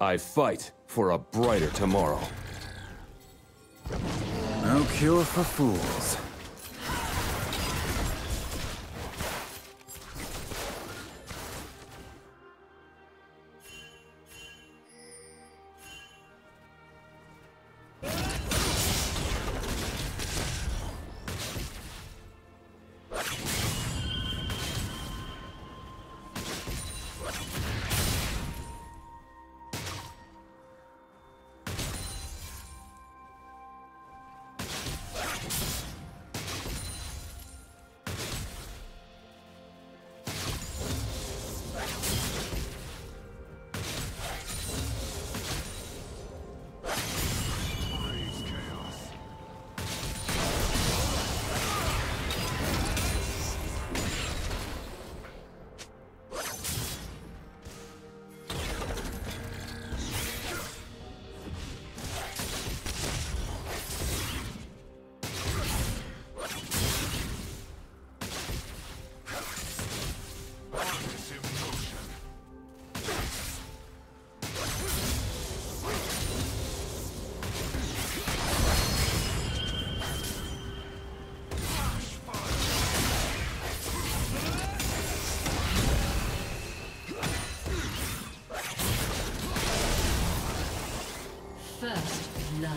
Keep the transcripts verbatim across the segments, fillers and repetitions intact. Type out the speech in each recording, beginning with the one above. I fight for a brighter tomorrow. No cure for fools. First blood.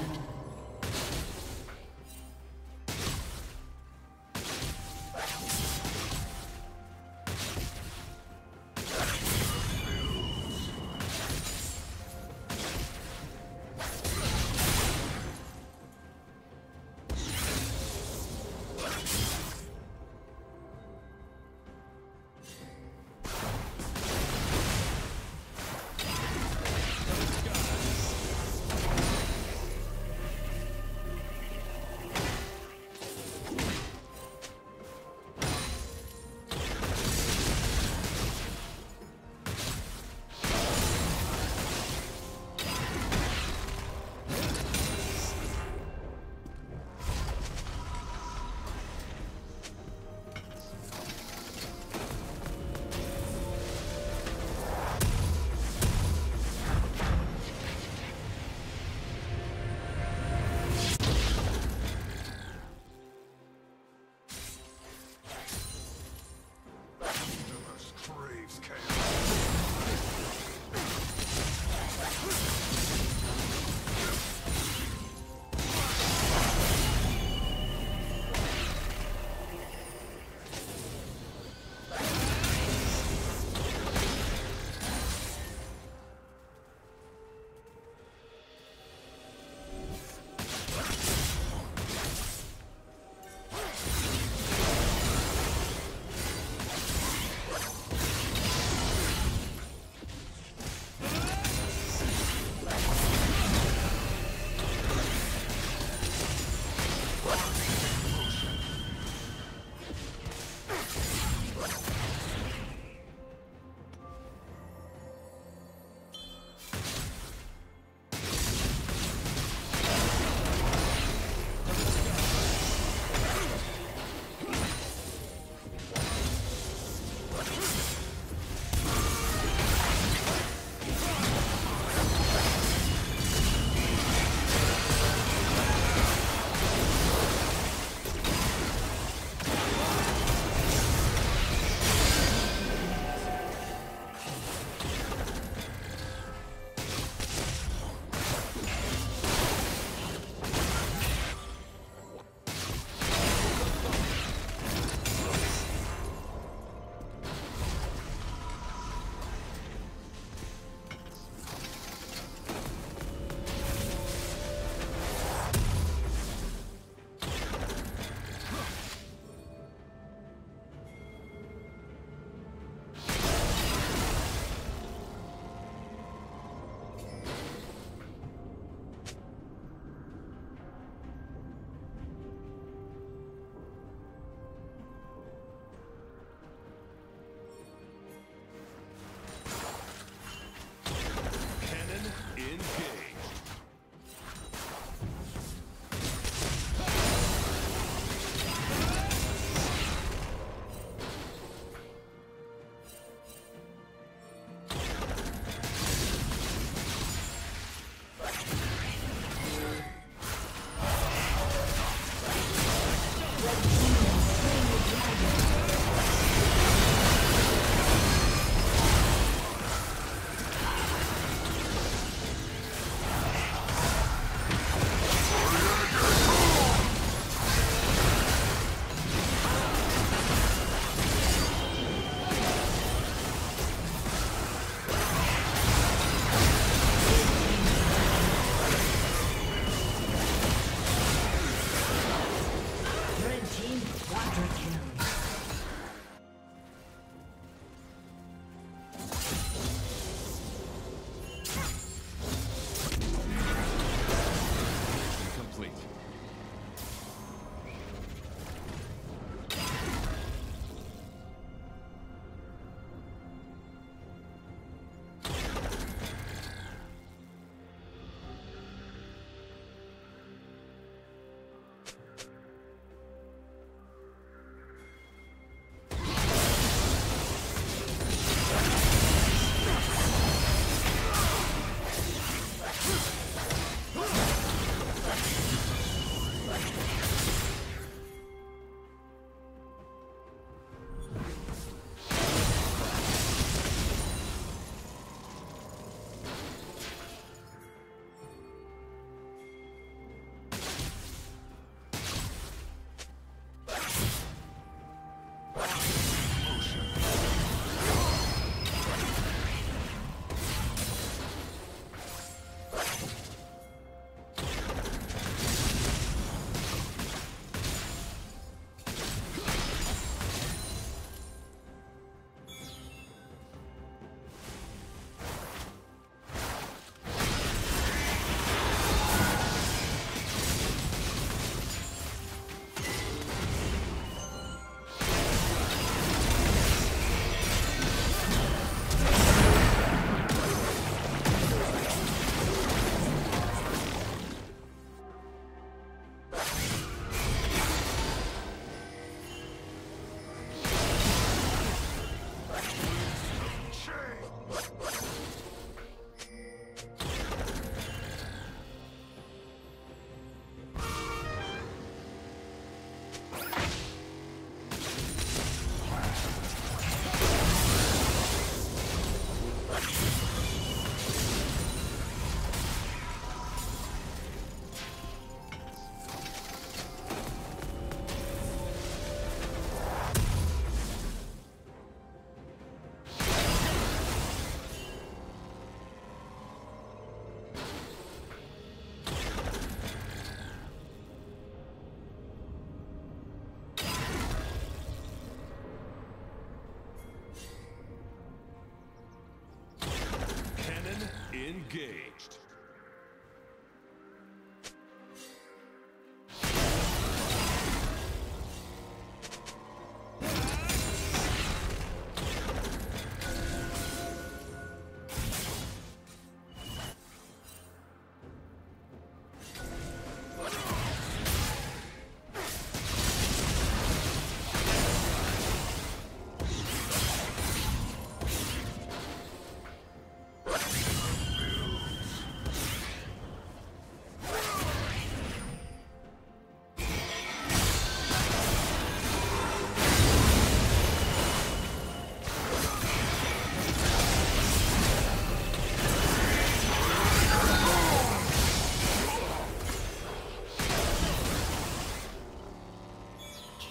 Engaged.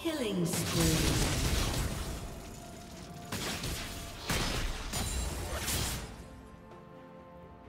Killing spree.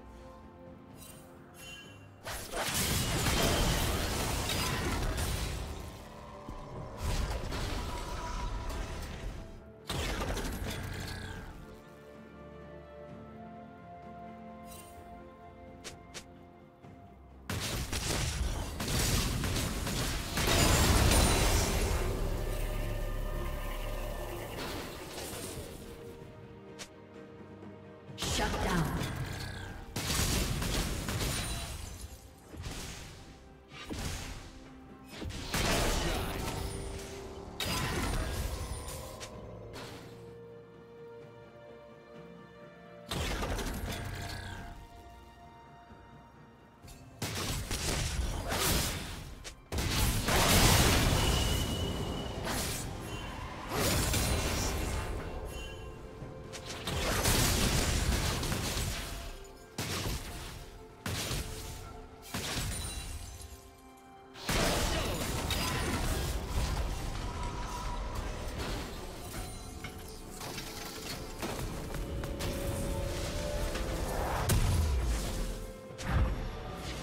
Killing spree.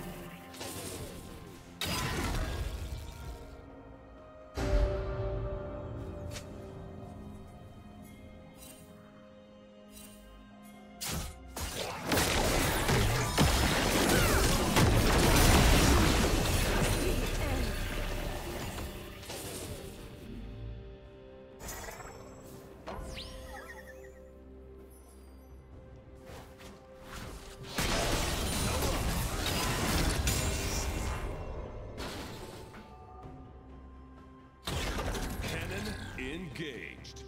Engaged.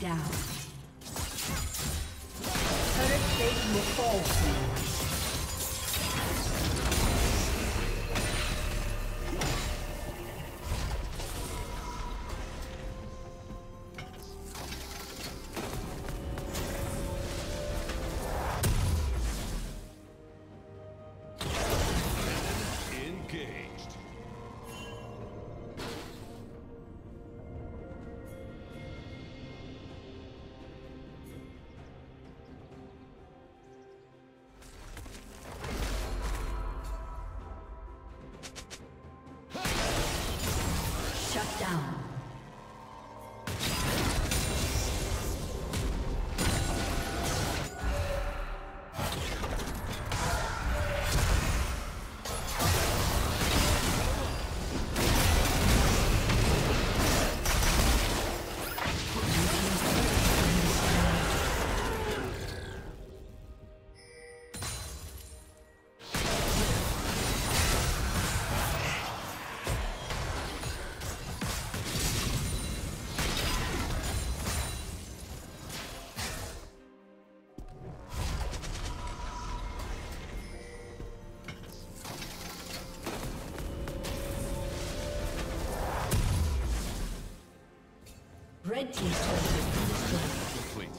Down. Current state will fall soon. Red team's turret has been destroyed. Complete.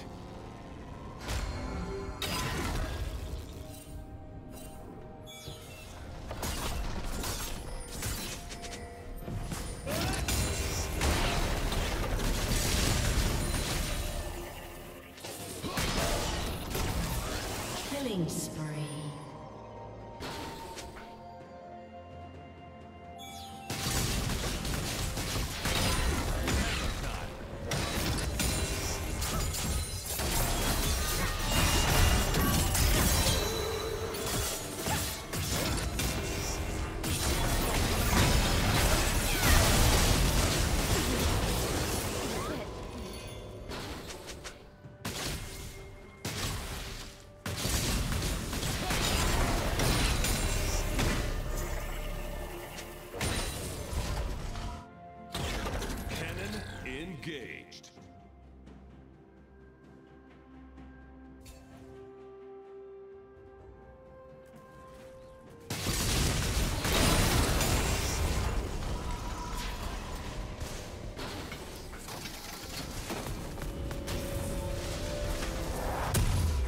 Engaged.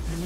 Blue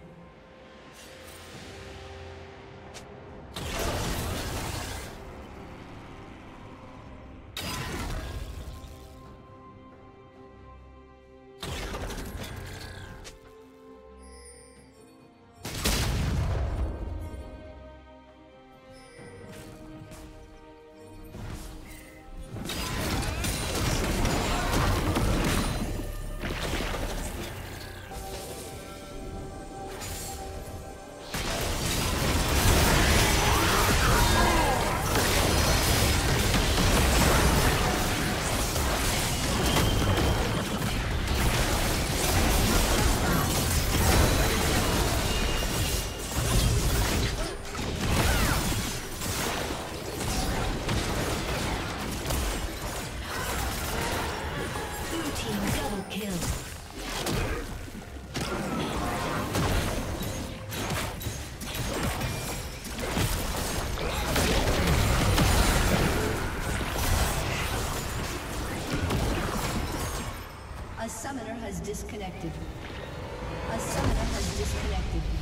A summoner has disconnected. A summoner has disconnected.